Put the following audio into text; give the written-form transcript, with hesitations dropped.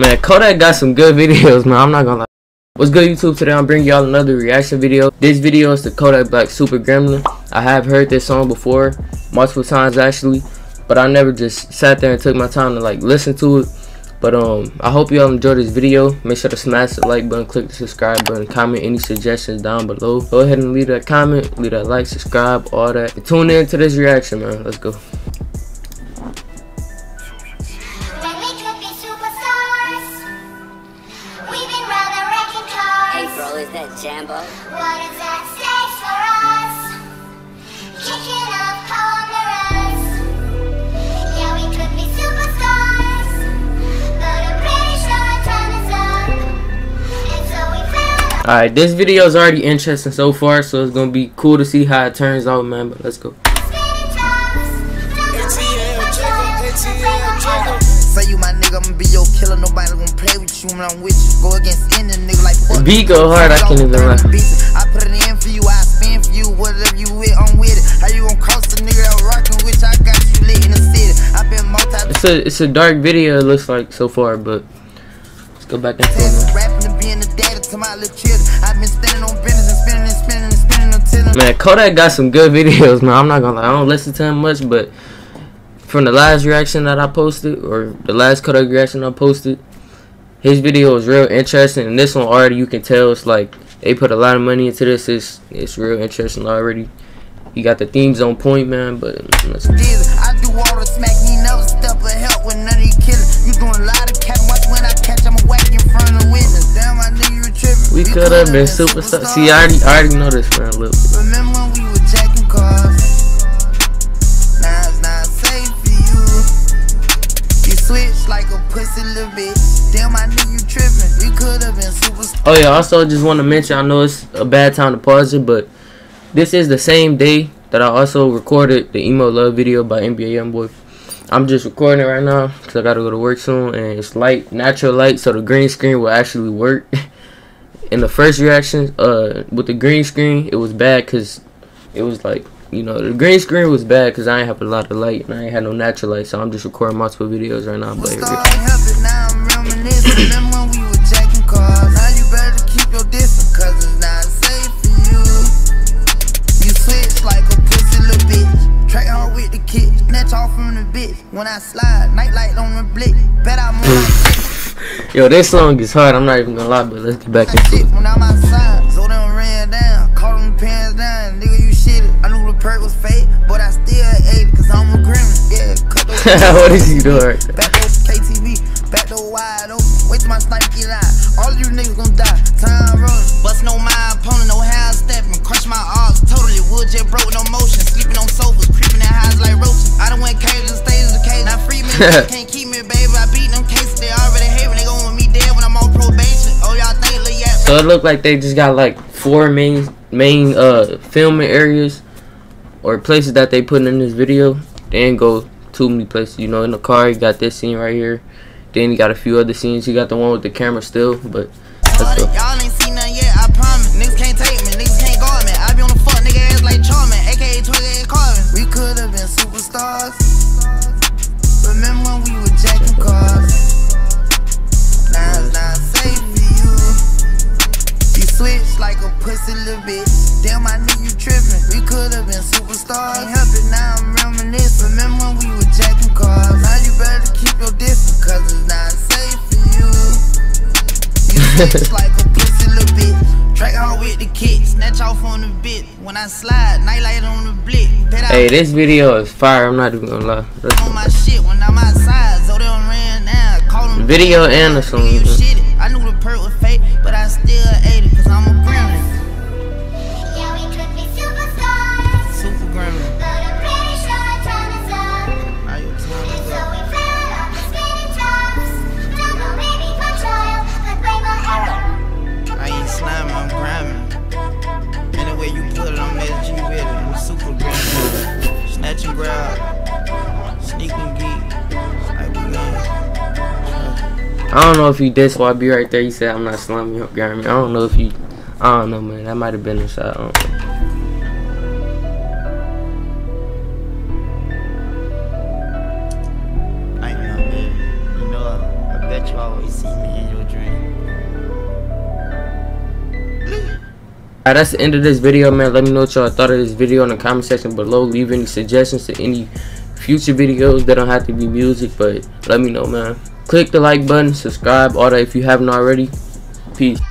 Man, Kodak got some good videos, man. I'm not gonna lie. What's good, YouTube? Today I'm bringing y'all another reaction video. This video is the Kodak Black Super Gremlin. I have heard this song before, multiple times actually, but I never just sat there and took my time to like listen to it. But I hope y'all enjoyed this video. Make sure to smash the like button, click the subscribe button, comment any suggestions down below. Go ahead and leave that comment, leave that like, subscribe, all that. And tune in to this reaction, man. Let's go. Is that Jambo? What is that stage for us? Kicking up cameras. Yeah, we could be superstars, but I'm pretty sure our time is up. And so we found. Alright, this video is already interesting so far, so it's gonna be cool to see how it turns out, man. But let's go. Say you my nigga, I'ma be your killer. Nobody gonna play with you when I'm with you. Go against any nigga like fuck. B go hard, I can't even lie. I put it in for you, I spin for you. Whatever you with, I'm with it. How you gonna cross the nigga out rockin' with? I got you lit in the city. I've been multi. It's a dark video, it looks like so far, but let's go back and forth. Rapping and being the data to my little children. I've been standing on business and spinning and spinning and spinning until. Man, Kodak got some good videos, man. I'm not gonna lie, I don't listen to him much, but from the last reaction that I posted, or the last Kodak reaction I posted, his video was real interesting, and this one already you can tell it's like they put a lot of money into this. It's real interesting already. You got the themes on point, man. But I do all the smack, me never step for help with none of you killers. You doing a lot of cat watch when I catch, I'm a whack in front of the witness. Damn, I knew you were tripping. We could have been superstars. See, I already know this for a little bit. Remember when we were jacking cars? Like a pussy little bitch. Damn, I knew you tripping. You could have been superstar. Oh yeah, also just want to mention, I know it's a bad time to pause it, but this is the same day that I also recorded the Emo Love video by NBA YoungBoy. I'm just recording it right now because I gotta go to work soon, and it's light, natural light, so the green screen will actually work. In the first reaction, with the green screen, it was bad because it was like, you know, the green screen was bad because I ain't have a lot of light and I ain't had no natural light, so I'm just recording multiple videos right now. But yo, this song is hard, I'm not even gonna lie, but let's get back into it. Perk was fake, but I still ate it because I'm a gremlin. Yeah, cut those. What is he doing right there? Back to KTV, back to wide open. Wait till my sniper get out. All you niggas gonna die. Time rolling. Bust no mind, opponent, no hand stepping. Crush my arms totally. Wood jet broke, no motion. Sleeping on sofas, creeping in houses like roaches. I done went crazy, stages of cage. Now free me, can't keep me, baby. I beat them cases. They already hate when they gon' want me dead when I'm on probation. Oh, y'all think, look, yeah. So it looked like they just got like four main filming areas, or places that they put in this video. They ain't go too many places, you know. In the car, you got this scene right here. Then you got a few other scenes. You got the one with the camera still, but let's go. Y'all ain't seen nothing yet, I promise. Niggas can't take me, niggas can't guard me. I be on the fuck nigga ass like Charmin, aka 28 Carvin. We could have been superstars. Remember when we were jacking cars? Now it's not safe for you. You switch like a pussy little bitch. Damn, I knew you tripping. We could have been superstars. Can't help it now, I'm reminiscing. Remember when we were jacking cars? Now you better keep your distance, cause it's not safe for you. You bitch like a pussy little bitch. Track hard with the kick, snatch off on the bit. When I slide, nightlight on the blick. Hey, this video is fire, I'm not even gonna lie. Let's on my shit when I'm outside, so they don't ran now. Call them video and the song. I knew the perk was fake, but I still ate it, cause I'm a gremlin. I don't know if he dissed YB right there. He said, I'm not slamming your Grammy. I don't know if he. I don't know, man. That might have been a shot. I don't know. I know, man. You know, I bet you always see me in your dream. Alright, that's the end of this video, man. Let me know what y'all thought of this video in the comment section below. Leave any suggestions to any future videos. They don't have to be music, but let me know, man. Click the like button, subscribe, all that if you haven't already. Peace.